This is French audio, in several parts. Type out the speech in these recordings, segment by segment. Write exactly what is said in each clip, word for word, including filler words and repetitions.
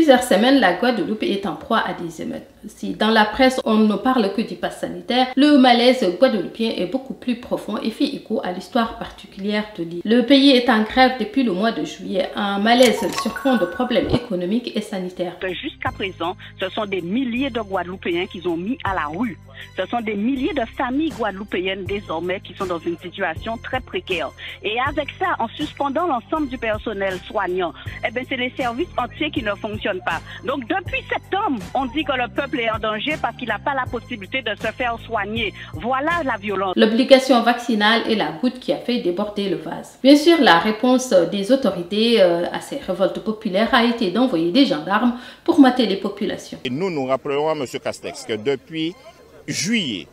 plusieurs semaines, la Guadeloupe est en proie à des émeutes. Si dans la presse, on ne parle que du pass sanitaire, le malaise guadeloupien est beaucoup plus profond et fait écho à l'histoire particulière de l'île. Le pays est en grève depuis le mois de juillet, un malaise sur fond de problèmes économiques et sanitaires. Jusqu'à présent, ce sont des milliers de Guadeloupéens qui ont mis à la rue. Ce sont des milliers de familles guadeloupéennes désormais qui sont dans une situation très précaire. Et avec ça, en suspendant l'ensemble du personnel soignant, eh bien, c'est les services entiers qui ne fonctionnent pas. Donc depuis septembre, on dit que le peuple est en danger parce qu'il n'a pas la possibilité de se faire soigner. Voilà la violence. L'obligation vaccinale est la goutte qui a fait déborder le vase. Bien sûr, la réponse des autorités à ces révoltes populaires a été d'envoyer des gendarmes pour mater les populations. Et nous, nous rappellerons à M. Castex que depuis juillet,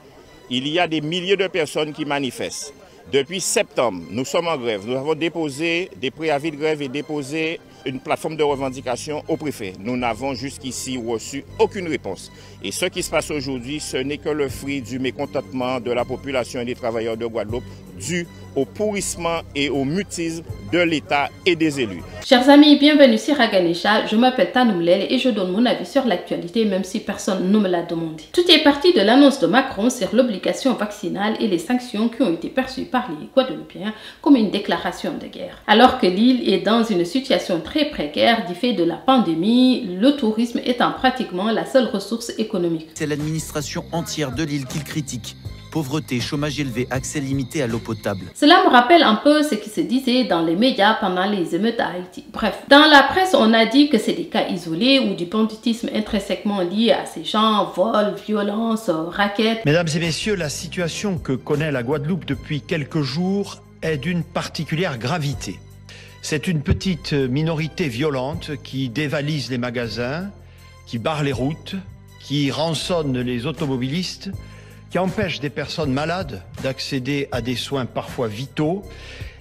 il y a des milliers de personnes qui manifestent. Depuis septembre, nous sommes en grève. Nous avons déposé des préavis de grève et déposé une plateforme de revendication au préfet. Nous n'avons jusqu'ici reçu aucune réponse. Et ce qui se passe aujourd'hui, ce n'est que le fruit du mécontentement de la population et des travailleurs de Guadeloupe dû au pourrissement et au mutisme de l'État et des élus. Chers amis, bienvenue sur Aganisha. Je m'appelle Tanoumlel et je donne mon avis sur l'actualité même si personne ne me l'a demandé. Tout est parti de l'annonce de Macron sur l'obligation vaccinale et les sanctions qui ont été perçues par les Guadeloupéens comme une déclaration de guerre. Alors que l'île est dans une situation très précaire du fait de la pandémie, le tourisme étant pratiquement la seule ressource économique. C'est l'administration entière de l'île qu'il critique. Pauvreté, chômage élevé, accès limité à l'eau potable. Cela me rappelle un peu ce qui se disait dans les médias pendant les émeutes à Haïti. Bref, dans la presse, on a dit que c'est des cas isolés ou du banditisme intrinsèquement lié à ces gens, vols, violences, raquettes. Mesdames et messieurs, la situation que connaît la Guadeloupe depuis quelques jours est d'une particulière gravité. C'est une petite minorité violente qui dévalise les magasins, qui barre les routes, qui rançonne les automobilistes, qui empêche des personnes malades d'accéder à des soins parfois vitaux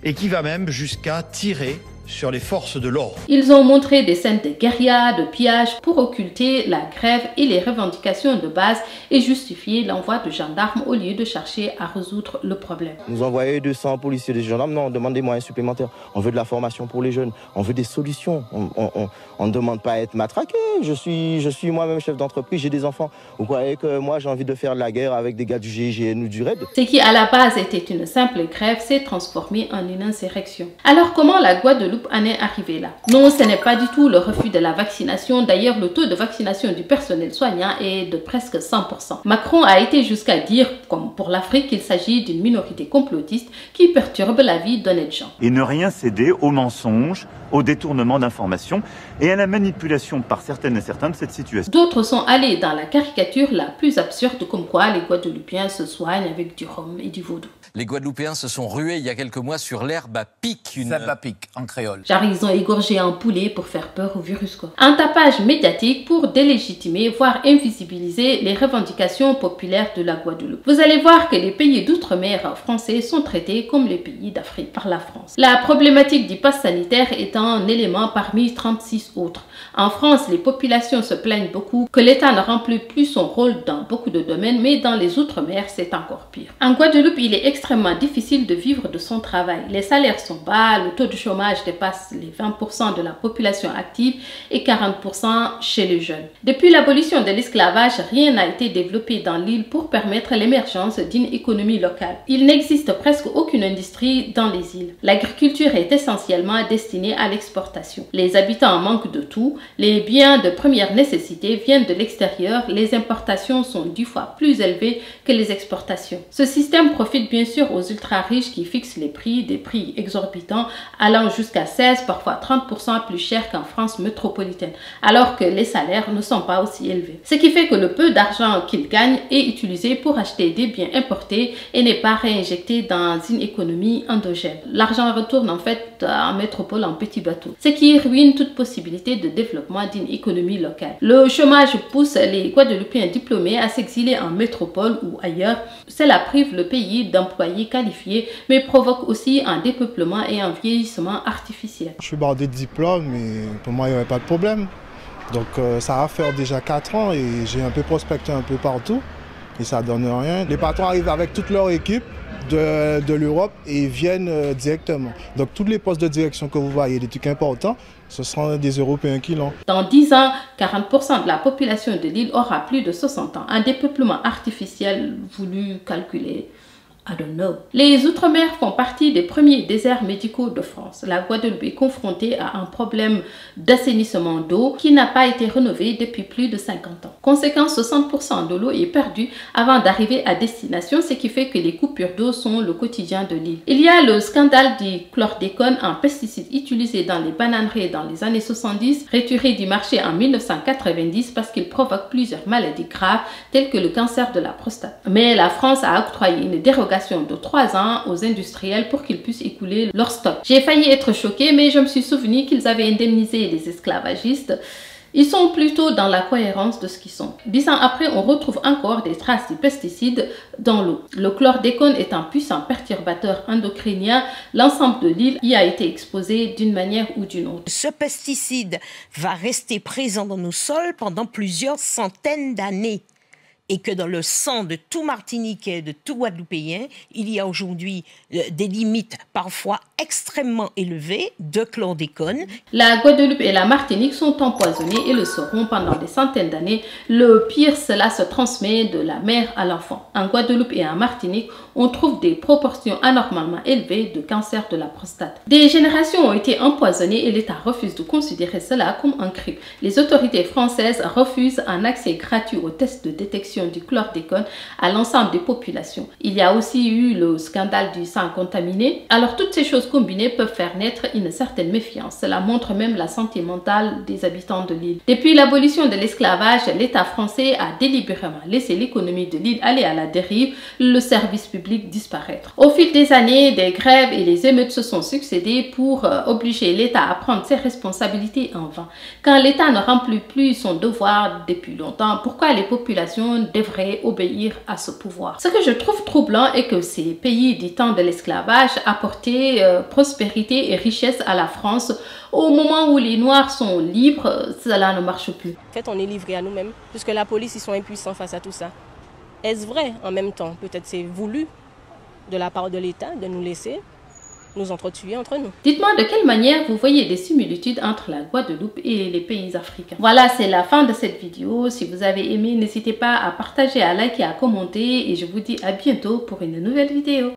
et qui va même jusqu'à tirer sur les forces de l'ordre. Ils ont montré des scènes de guérilla, de pillage pour occulter la grève et les revendications de base et justifier l'envoi de gendarmes au lieu de chercher à résoudre le problème. Nous envoyons deux cents policiers, des gendarmes, non, on demande des moyens supplémentaires. On veut de la formation pour les jeunes, on veut des solutions. On ne demande pas à être matraqué. Je suis, je suis moi-même chef d'entreprise, j'ai des enfants. Vous croyez que moi j'ai envie de faire de la guerre avec des gars du G I G N ou du RAID? Ce qui à la base était une simple grève s'est transformé en une insurrection. Alors comment la Guadeloupe en est arrivé là? Non, ce n'est pas du tout le refus de la vaccination. D'ailleurs, le taux de vaccination du personnel soignant est de presque cent pour cent. Macron a été jusqu'à dire, comme pour l'Afrique, qu'il s'agit d'une minorité complotiste qui perturbe la vie d'honnêtes gens. Et ne rien céder aux mensonges, au détournement d'informations et à la manipulation par certaines et certains de cette situation. D'autres sont allés dans la caricature la plus absurde comme quoi les Guadeloupéens se soignent avec du rhum et du vaudou. Les Guadeloupéens se sont rués il y a quelques mois sur l'herbe à pic, une herbe à pic en créole. Genre ils ont égorgé un poulet pour faire peur au virus quoi. Un tapage médiatique pour délégitimer voire invisibiliser les revendications populaires de la Guadeloupe. Vous allez voir que les pays d'outre-mer français sont traités comme les pays d'Afrique par la France. La problématique du pass sanitaire est un élément parmi trente-six autres. En France, les populations se plaignent beaucoup que l'État ne remplit plus son rôle dans beaucoup de domaines, mais dans les outre-mer, c'est encore pire. En Guadeloupe, il est extrêmement extrêmement difficile de vivre de son travail. Les salaires sont bas, le taux de chômage dépasse les vingt pour cent de la population active et quarante pour cent chez les jeunes. Depuis l'abolition de l'esclavage, rien n'a été développé dans l'île pour permettre l'émergence d'une économie locale. Il n'existe presque aucune industrie dans les îles. L'agriculture est essentiellement destinée à l'exportation. Les habitants manquent de tout, les biens de première nécessité viennent de l'extérieur, les importations sont dix fois plus élevées que les exportations. Ce système profite bien sûr aux ultra-riches qui fixent les prix, des prix exorbitants allant jusqu'à seize, parfois trente pour cent plus cher qu'en France métropolitaine, alors que les salaires ne sont pas aussi élevés. Ce qui fait que le peu d'argent qu'ils gagnent est utilisé pour acheter des biens importés et n'est pas réinjecté dans une économie endogène. L'argent retourne en fait en métropole en petits bateaux, ce qui ruine toute possibilité de développement d'une économie locale. Le chômage pousse les Guadeloupéens diplômés à s'exiler en métropole ou ailleurs. Cela prive le pays d'emplois qualifiés, mais provoque aussi un dépeuplement et un vieillissement artificiel. Je suis bardé de diplôme, mais pour moi, il n'y avait pas de problème. Donc euh, ça va faire déjà quatre ans et j'ai un peu prospecté un peu partout. et ça ne donne rien. Les patrons arrivent avec toute leur équipe de, de l'Europe et ils viennent euh, directement. Donc tous les postes de direction que vous voyez, des trucs importants, ce seront des Européens qui l'ont. Dans dix ans, quarante pour cent de la population de l'île aura plus de soixante ans. Un dépeuplement artificiel voulu, calculé. I don't know. Les Outre-mer font partie des premiers déserts médicaux de France. La Guadeloupe est confrontée à un problème d'assainissement d'eau qui n'a pas été rénové depuis plus de cinquante ans. Conséquence, soixante pour cent de l'eau est perdue avant d'arriver à destination, ce qui fait que les coupures d'eau sont le quotidien de l'île. Il y a le scandale du chlordécone, un pesticide utilisé dans les bananeraies dans les années soixante-dix, retiré du marché en mille neuf cent quatre-vingt-dix parce qu'il provoque plusieurs maladies graves telles que le cancer de la prostate. Mais la France a octroyé une dérogation de trois ans aux industriels pour qu'ils puissent écouler leur stock. J'ai failli être choquée, mais je me suis souvenu qu'ils avaient indemnisé les esclavagistes. Ils sont plutôt dans la cohérence de ce qu'ils sont. Dix ans après, on retrouve encore des traces de pesticides dans l'eau. Le chlordécone est un puissant perturbateur endocrinien. L'ensemble de l'île y a été exposé d'une manière ou d'une autre. Ce pesticide va rester présent dans nos sols pendant plusieurs centaines d'années. Et que dans le sang de tout Martiniquais, de tout Guadeloupéen, il y a aujourd'hui des limites parfois extrêmement élevées de chlordécone. La Guadeloupe et la Martinique sont empoisonnées et le seront pendant des centaines d'années. Le pire, cela se transmet de la mère à l'enfant. En Guadeloupe et en Martinique, on trouve des proportions anormalement élevées de cancer de la prostate. Des générations ont été empoisonnées et l'État refuse de considérer cela comme un crime. Les autorités françaises refusent un accès gratuit aux tests de détection du chlordécone à l'ensemble des populations. Il y a aussi eu le scandale du sang contaminé. Alors toutes ces choses combinées peuvent faire naître une certaine méfiance. Cela montre même la santé mentale des habitants de l'île. Depuis l'abolition de l'esclavage, l'État français a délibérément laissé l'économie de l'île aller à la dérive, le service public disparaître. Au fil des années, des grèves et des émeutes se sont succédées pour euh, obliger l'État à prendre ses responsabilités en vain. Quand l'État ne remplit plus son devoir depuis longtemps, pourquoi les populations devrait obéir à ce pouvoir? Ce que je trouve troublant est que ces pays du temps de l'esclavage apportaient euh, prospérité et richesse à la France. Au moment où les Noirs sont libres, cela ne marche plus. En fait, on est livré à nous-mêmes, puisque la police, ils sont impuissants face à tout ça. Est-ce vrai en même temps? Peut-être c'est voulu de la part de l'État de nous laisser nous entretuer entre nous. Dites-moi de quelle manière vous voyez des similitudes entre la Guadeloupe et les pays africains. Voilà, c'est la fin de cette vidéo. Si vous avez aimé, n'hésitez pas à partager, à liker, à commenter et je vous dis à bientôt pour une nouvelle vidéo.